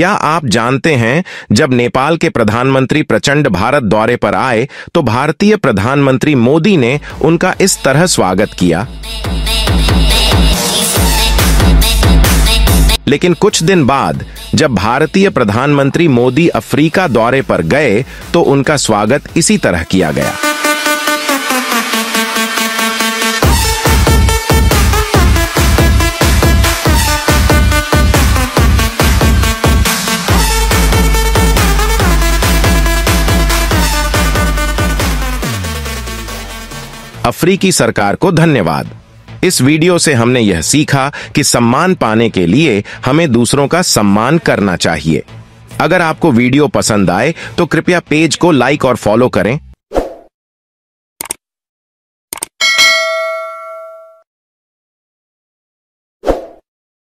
क्या आप जानते हैं, जब नेपाल के प्रधानमंत्री प्रचंड भारत दौरे पर आए तो भारतीय प्रधानमंत्री मोदी ने उनका इस तरह स्वागत किया। लेकिन कुछ दिन बाद जब भारतीय प्रधानमंत्री मोदी अफ्रीका दौरे पर गए तो उनका स्वागत इसी तरह किया गया। अफ्रीकी सरकार को धन्यवाद। इस वीडियो से हमने यह सीखा कि सम्मान पाने के लिए हमें दूसरों का सम्मान करना चाहिए। अगर आपको वीडियो पसंद आए तो कृपया पेज को लाइक और फॉलो करें।